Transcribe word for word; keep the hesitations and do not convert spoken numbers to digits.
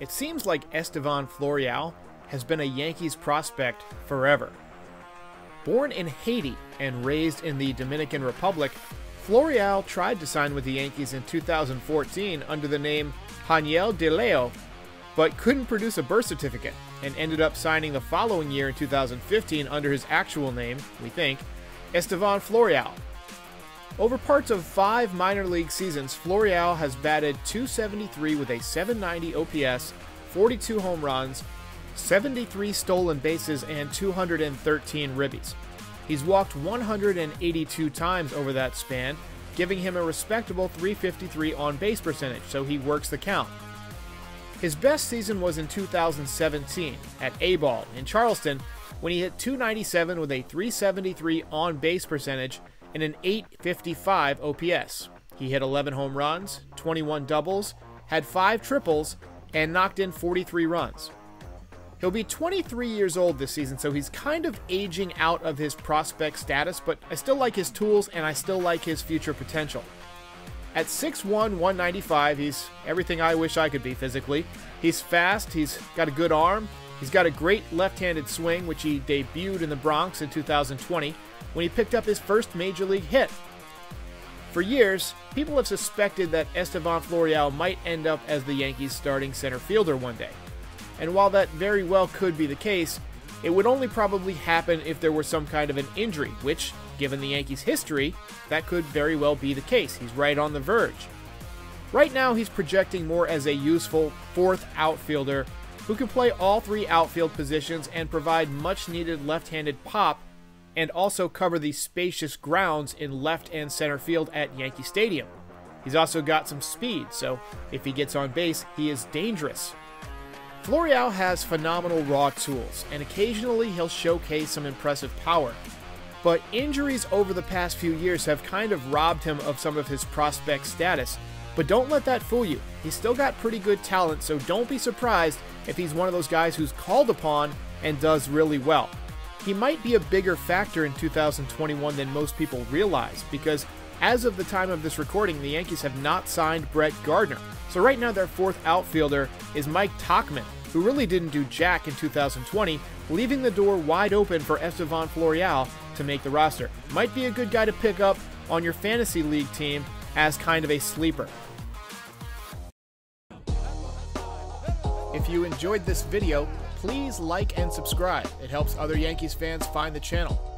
It seems like Estevan Florial has been a Yankees prospect forever. Born in Haiti and raised in the Dominican Republic, Florial tried to sign with the Yankees in two thousand fourteen under the name Hanyel DeLeo, but couldn't produce a birth certificate and ended up signing the following year in two thousand fifteen under his actual name, we think, Estevan Florial. Over parts of five minor league seasons, Florial has batted two seventy-three with a seven ninety O P S, forty-two home runs, seventy-three stolen bases, and two hundred thirteen ribbies. He's walked one hundred eighty-two times over that span, giving him a respectable three fifty-three on-base percentage, so he works the count. His best season was in two thousand seventeen at A-ball in Charleston, when he hit two ninety-seven with a three seventy-three on-base percentage and an eight fifty-five O P S. He hit eleven home runs, twenty-one doubles, had five triples, and knocked in forty-three runs. He'll be twenty-three years old this season, so he's kind of aging out of his prospect status, but I still like his tools and I still like his future potential. At six one, one ninety-five, he's everything I wish I could be physically. He's fast, he's got a good arm, he's got a great left-handed swing, which he debuted in the Bronx in two thousand twenty when he picked up his first major league hit. For years, people have suspected that Estevan Florial might end up as the Yankees' starting center fielder one day. And while that very well could be the case, it would only probably happen if there were some kind of an injury, which, given the Yankees' history, that could very well be the case. He's right on the verge. Right now, he's projecting more as a useful fourth outfielder who can play all three outfield positions and provide much-needed left-handed pop and also cover the spacious grounds in left and center field at Yankee Stadium. He's also got some speed, so if he gets on base, he is dangerous. Florial has phenomenal raw tools, and occasionally he'll showcase some impressive power, but injuries over the past few years have kind of robbed him of some of his prospect status. But don't let that fool you. He's still got pretty good talent, so don't be surprised if he's one of those guys who's called upon and does really well. He might be a bigger factor in two thousand twenty-one than most people realize, because as of the time of this recording, the Yankees have not signed Brett Gardner. So right now their fourth outfielder is Mike Tauchman, who really didn't do jack in two thousand twenty, leaving the door wide open for Estevan Florial to make the roster. Might be a good guy to pick up on your fantasy league team as kind of a sleeper. If you enjoyed this video, please like and subscribe. It helps other Yankees fans find the channel.